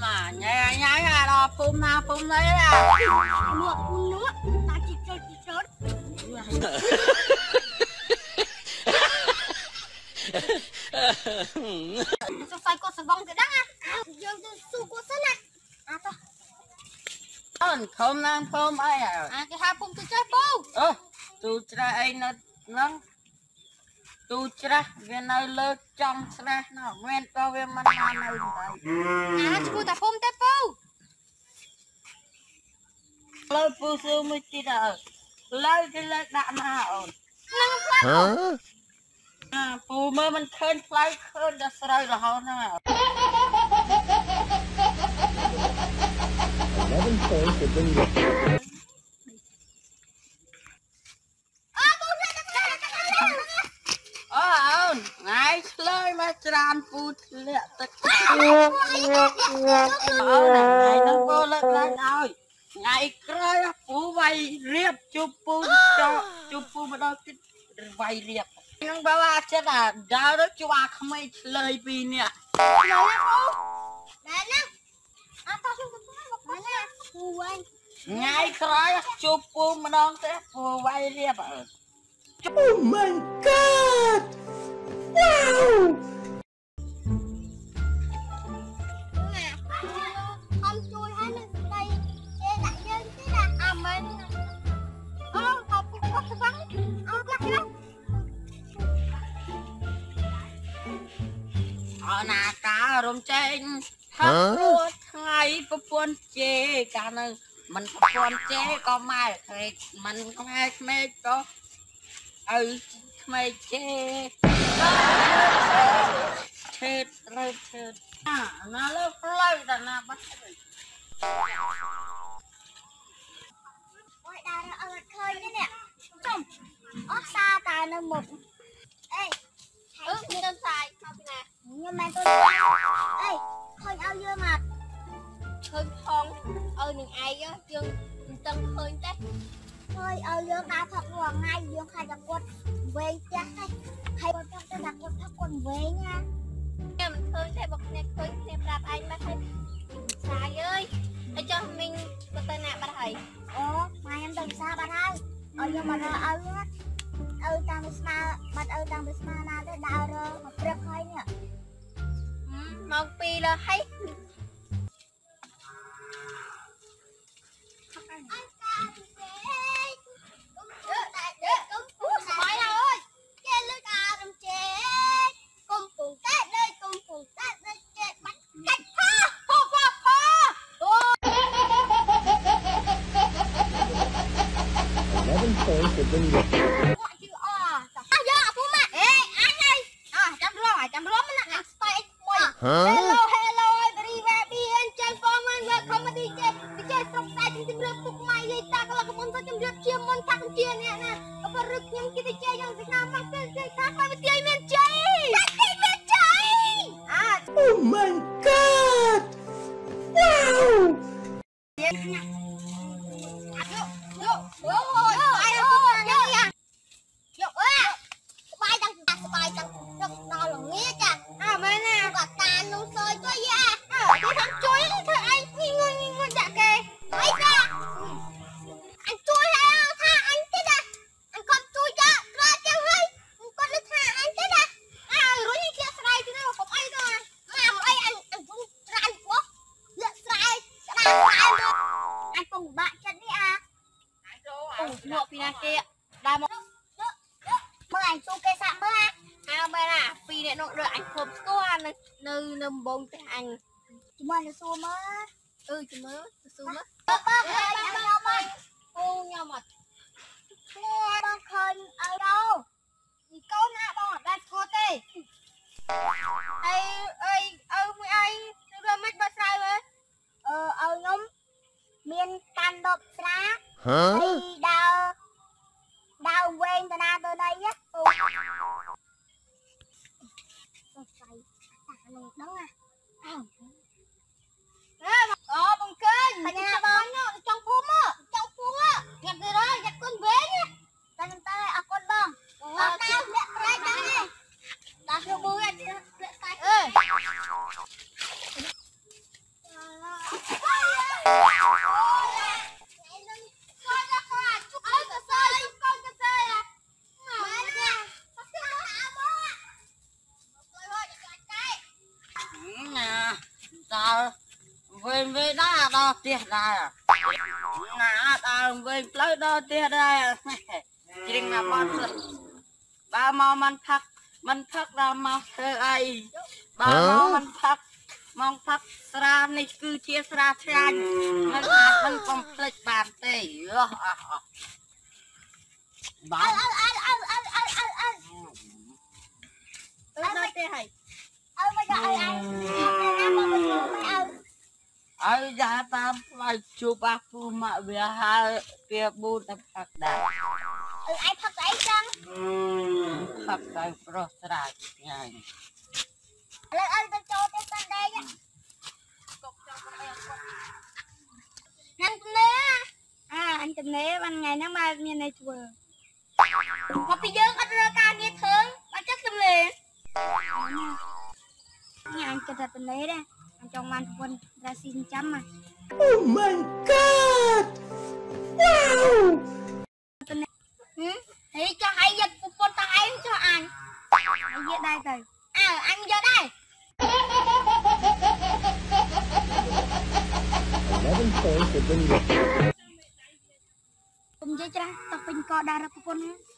mà nhá nhá ra đó phun đấy là nước phun nước ta chỉ chơi chỉ trốn sao sai con sẽ vong cái đắng á giờ su con sẵn này à to còn không năng không ai à cái hai phun tôi chơi phun tôi chơi anh nó tôi ra về nơi lơ trong ra nó nguyên to về mặt này à chú ta không tép phù lơ phù sư mới chỉ đỡ lơ cái lơ đạm mà ổn à phù mơ mình khơi lơ khơi đã sơi là hôn nào ai chơi mà tràn phù lệ tất cả ngày nó vô lệ lại rồi ngày cơi phù vay riệp chụp phù cho chụp phù mà đâu cái vay riệp nhưng bà ba chết à đau đó chú ba không ai chơi vì nè ngày cơi chụp phù mà đâu cái phù vay riệp oh my god wow! Không chui hết lên đây, để đại nhân thế là à mình. Ô, học cũng có cái vấn, ông có cái vấn. Ở nhà cá rồng chén, thắp đuốc ngày có buồn chê, cả nơi mình có buồn chê có mai thì mình không ai mê có, mê chê. Chết rồi chết à nó lơ lơ là nó bắt rồi ôi đào nó ở khơi đấy nè trông ốc xa tài nó một ê ước như con xài không nè nhưng mà tôi ê khơi ao dưa mặt khơi thon ơi mình ai á dương tân khơi tết khơi ao dưa ta thật hoàng ngay dương khai đặc quân về chắc đấy hay con trong tôi đặt con thắp con về nha em thôi sẽ bật nè thôi xem gặp anh bác xài ơi để cho mình bật tên nè bác thầy ồ mà em đừng xa bác thầy ôi nhưng mà nó ơi á ơi tăng với sma bật ơi tăng với sma nào để đào rồi mà bật hơi nhỉ mong pi là hay Hãy subscribe cho kênh Ghiền Mì Gõ để không bỏ lỡ những video hấp dẫn. ta về đá đó tiệt ra nà ta về lấy đó tiệt ra chỉ là con ba mau mình thắc ra mau thơ ai ba mau mình thắc mong thắc ra này cứ chia ra tranh mình ăn không plek bàn tê ba ai ra tam lại chụp bác phụ mạ về hai kia bu tập thắc đá ai thắc ai chăng thắc ai pro ra nhảy lấy ai ta cho tới tận đây nhá anh tầm né à anh tầm né ban ngày nó mai miền này chùa mà bây giờ anh ra ca nghe thương anh chắc tầm né nhà anh cho thật tầm né đây anh trong man quân ra xin chấm mà oh my god wow thì cho hai giật của con ta em cho anh giờ đây rồi à anh vô đây cùng với cha tập pin co đa ra của con